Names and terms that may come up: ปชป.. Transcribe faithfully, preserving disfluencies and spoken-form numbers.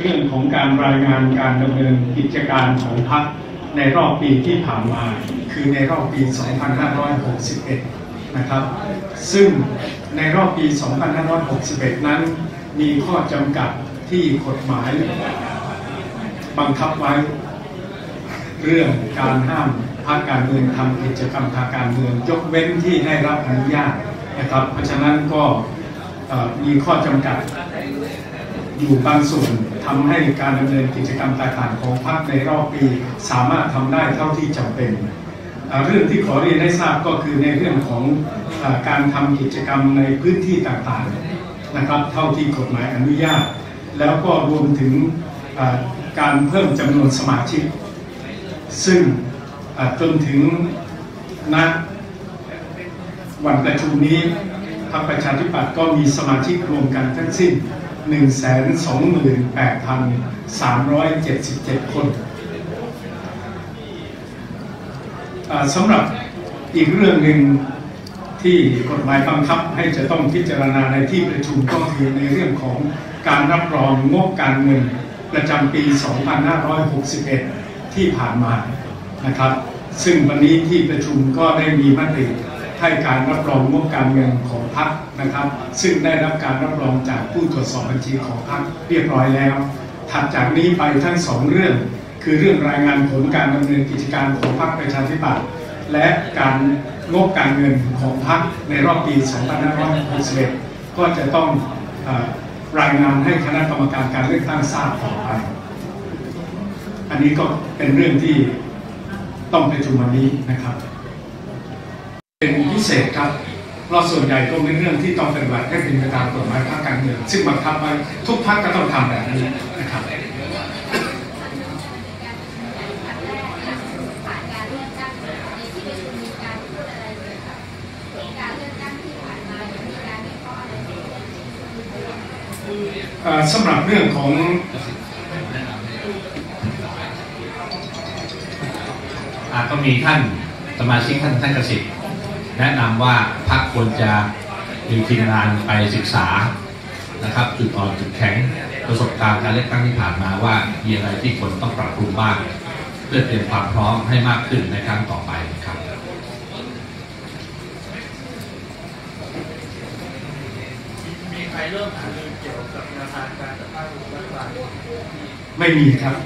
เรื่องของการรายงานการดำเนินกิจการของพรรคในรอบปีที่ผ่านมาคือในรอบปี สองพันห้าร้อยหกสิบเอ็ด นะครับซึ่งในรอบปี สองพันห้าร้อยหกสิบเอ็ด นั้นมีข้อจำกัดที่กฎหมายบังคับไว้เรื่องการห้ามพรรคการเมืองทำกิจกรรมทางการเมืองยกเว้นที่ได้รับอนุญาตนะครับเพราะฉะนั้นก็มีข้อจำกัดอยู่บางส่วนทำให้การดำเนินกิจกรรมต่างๆของพรรคในรอบปีสามารถทำได้เท่าที่จำเป็นเรื่องที่ขอเรียนให้ทราบก็คือในเรื่องของการทำกิจกรรมในพื้นที่ต่างๆนะครับเท่าที่กฎหมายอนุญาตแล้วก็รวมถึงการเพิ่มจำนวนสมาชิกซึ่งจนถึงณวันประชุมนี้พรรคประชาธิปัตย์ก็มีสมาชิกรวมกันทั้งสิ้น หนึ่งแสนสองหมื่นแปดพันสามร้อยเจ็ดสิบเจ็ด คนสำหรับอีกเรื่องหนึ่งที่กฎหมายบังคับให้จะต้องพิจารณาในที่ประชุมก็คือในเรื่องของการรับรองงบการเงินประจำปี สองพันห้าร้อยหกสิบเอ็ด ที่ผ่านมานะครับซึ่งวันนี้ที่ประชุมก็ได้มีมติให้การรับรองงบการเงินของพรรคนะครับซึ่งได้รับการรับรองจากผู้ตรวจสอบบัญชีของพรรคเรียบร้อยแล้วถัดจากนี้ไปทั้งสองเรื่องคือเรื่องรายงานผลการดำเนินกิจการของพรรคประชาธิปัตย์และการงบการเงินของพรรคในรอบปี สองพันห้าร้อยหกสิบเอ็ด ก็จะต้องรายงานให้คณะกรรมการการเลือกตั้งทราบต่อไปอันนี้ก็เป็นเรื่องที่ต้องประชุมวันนี้นะครับเป็นพิเศษครับเพราะส่วนใหญ่ก็เป็นเรื่องที่ต้องปฏิบัติให้เป็นไปตามกฎหมายพรรคการเมืองซึ่งบังคับไว้ทุกพรรคก็ต้องทำแบบนี้นะครับสำหรับเรื่องของก็มีท่านสมาชิกท่านท่านเกษตรแนะนำว่าพรรคควรจะมีทีมงานไปศึกษานะครับจุดอ่อนจุดแข็งประสบการณ์การเลือกตั้งที่ผ่านมาว่ามีอะไรที่ควรต้องปรับปรุงบ้างเพื่อเตรียมความพร้อมให้มากขึ้นในครั้งต่อไปครับมีใครเริ่มหาเรื่องเกี่ยวกับแนวทางการจัดตั้งรัฐบาลไม่มีครับ